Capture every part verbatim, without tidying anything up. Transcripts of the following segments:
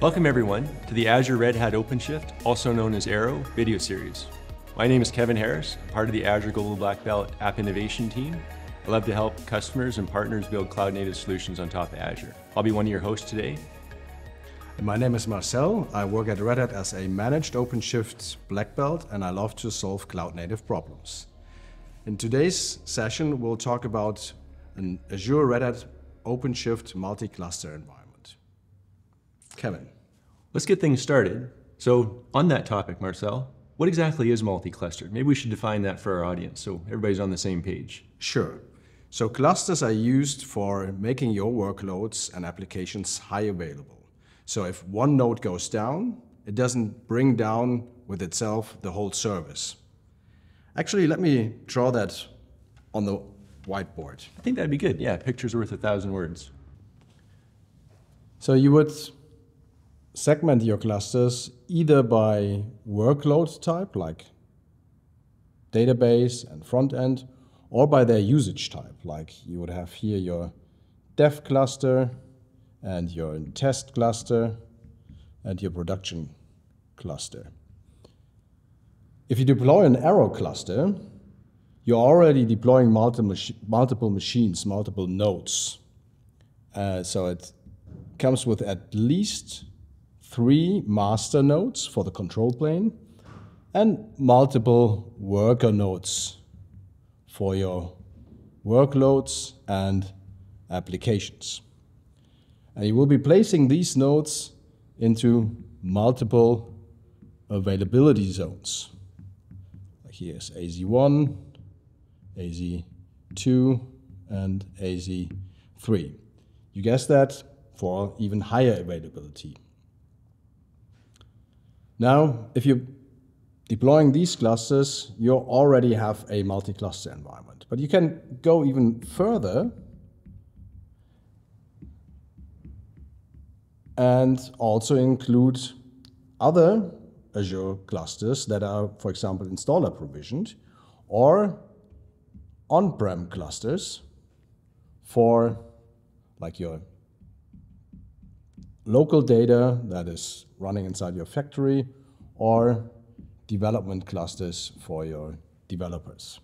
Welcome everyone to the Azure Red Hat OpenShift, also known as Arrow, video series. My name is Kevin Harris, part of the Azure Global Black Belt App Innovation team. I love to help customers and partners build cloud-native solutions on top of Azure. I'll be one of your hosts today. My name is Marcel. I work at Red Hat as a managed OpenShift Black Belt, and I love to solve cloud-native problems. In today's session, we'll talk about an Azure Red Hat OpenShift multi-cluster environment. Kevin. Let's get things started. So on that topic, Marcel, what exactly is multi-cluster? Maybe we should define that for our audience so everybody's on the same page. Sure. So clusters are used for making your workloads and applications high available. So if one node goes down, it doesn't bring down with itself the whole service. Actually, let me draw that on the whiteboard. I think that'd be good. Yeah, picture's worth a thousand words. So you would segment your clusters either by workload type, like database and front end, or by their usage type, like you would have here your dev cluster and your test cluster and your production cluster. If you deploy an Arrow cluster, you're already deploying multiple, multiple machines, multiple nodes. Uh, so it comes with at least three master nodes for the control plane and multiple worker nodes for your workloads and applications. And you will be placing these nodes into multiple availability zones. Here's A Z one, A Z two, and A Z three. You guess that for even higher availability. Now, if you're deploying these clusters, you already have a multi-cluster environment. But you can go even further and also include other Azure clusters that are, for example, installer provisioned or on-prem clusters for like your local data that is running inside your factory, or development clusters for your developers.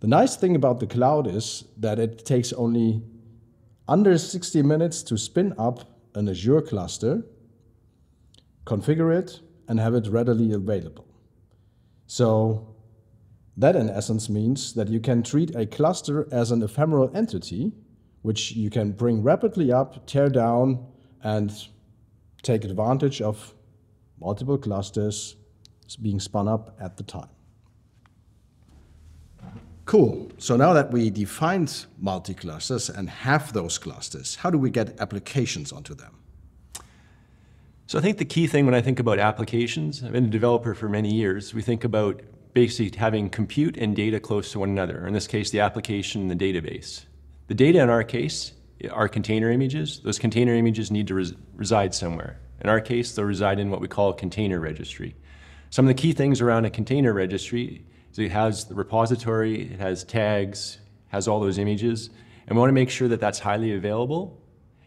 The nice thing about the cloud is that it takes only under sixty minutes to spin up an Azure cluster, configure it, and have it readily available. So that in essence means that you can treat a cluster as an ephemeral entity, which you can bring rapidly up, tear down, and take advantage of multiple clusters being spun up at the time. Cool. So now that we defined multi-clusters and have those clusters, how do we get applications onto them? So I think the key thing when I think about applications, I've been a developer for many years, we think about basically having compute and data close to one another, or in this case, the application and the database. The data in our case are container images. Those container images need to res reside somewhere. In our case, they'll reside in what we call a container registry. Some of the key things around a container registry is it has the repository, it has tags, has all those images, and we want to make sure that that's highly available,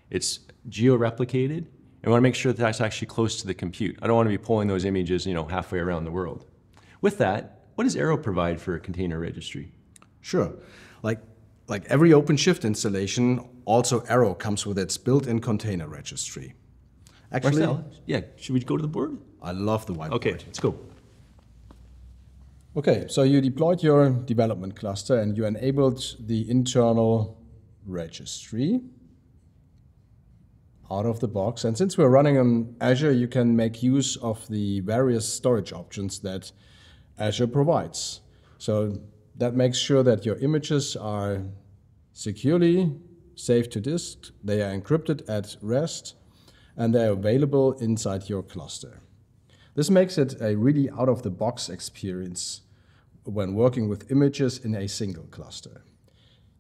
it's geo-replicated, and we want to make sure that that's actually close to the compute. I don't want to be pulling those images, you know, halfway around the world. With that, what does Arrow provide for a container registry? Sure. Like, like every OpenShift installation, also Arrow comes with its built-in container registry. Actually, Marcel, yeah, should we go to the board? I love the whiteboard. Okay, let's go. Okay, so you deployed your development cluster and you enabled the internal registry out of the box. And since we're running on Azure, you can make use of the various storage options that Azure provides. So that makes sure that your images are securely saved to disk, they are encrypted at rest, and they're available inside your cluster. This makes it a really out-of-the-box experience when working with images in a single cluster.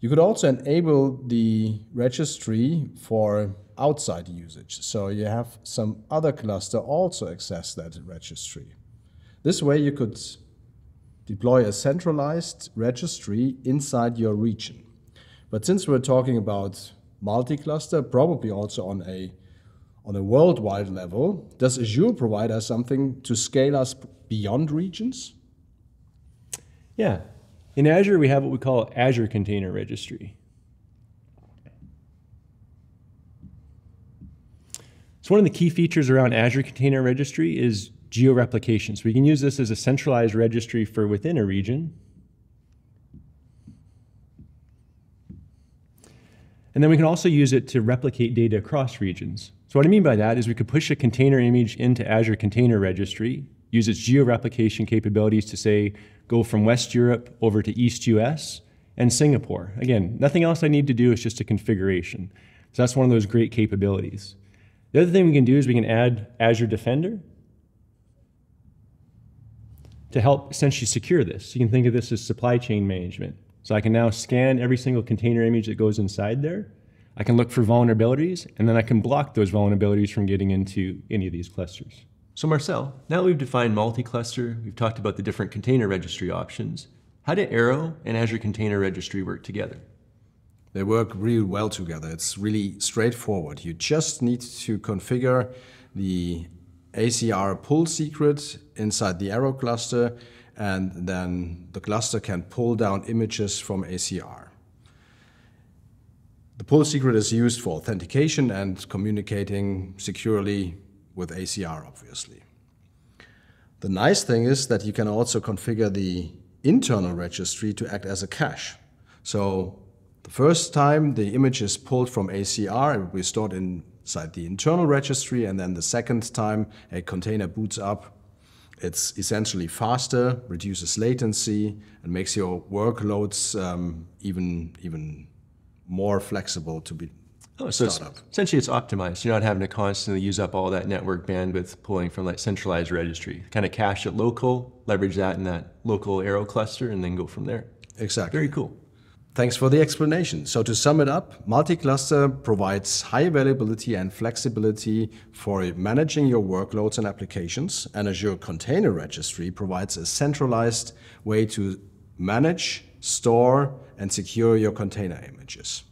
You could also enable the registry for outside usage, so you have some other cluster also access that registry. This way you could deploy a centralized registry inside your region. But since we're talking about multi-cluster, probably also on a on a worldwide level, does Azure provide us something to scale us beyond regions? Yeah. In Azure, we have what we call Azure Container Registry. So one of the key features around Azure Container Registry is geo-replication. So we can use this as a centralized registry for within a region. And then we can also use it to replicate data across regions. So what I mean by that is we could push a container image into Azure Container Registry, use its geo-replication capabilities to, say, go from West Europe over to East U S and Singapore. Again, nothing else I need to do, it's just a configuration. So that's one of those great capabilities. The other thing we can do is we can add Azure Defender to help essentially secure this. You can think of this as supply chain management. So I can now scan every single container image that goes inside there. I can look for vulnerabilities, and then I can block those vulnerabilities from getting into any of these clusters. So Marcel, now that we've defined multi-cluster, we've talked about the different container registry options. How do Arrow and Azure Container Registry work together? They work really well together. It's really straightforward. You just need to configure the A C R pull secret inside the Arrow cluster, and then the cluster can pull down images from A C R. The pull secret is used for authentication and communicating securely with A C R, obviously. The nice thing is that you can also configure the internal registry to act as a cache. So the first time the image is pulled from A C R, it will be stored inside the internal registry, and then the second time a container boots up, it's essentially faster, reduces latency, and makes your workloads um, even, even more flexible to be oh, so started up. Essentially, it's optimized. You're not having to constantly use up all that network bandwidth pulling from that centralized registry. Kind of cache it local, leverage that in that local Arrow cluster, and then go from there. Exactly. Very cool. Thanks for the explanation. So to sum it up, multi-cluster provides high availability and flexibility for managing your workloads and applications, and Azure Container Registry provides a centralized way to manage, store, and secure your container images.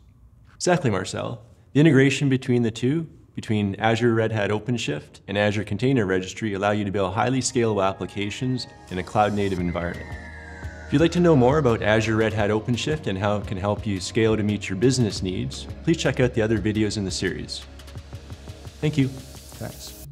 Exactly, Marcel. The integration between the two, between Azure Red Hat OpenShift and Azure Container Registry, allow you to build highly scalable applications in a cloud-native environment. If you'd like to know more about Azure Red Hat OpenShift and how it can help you scale to meet your business needs, please check out the other videos in the series. Thank you. Thanks.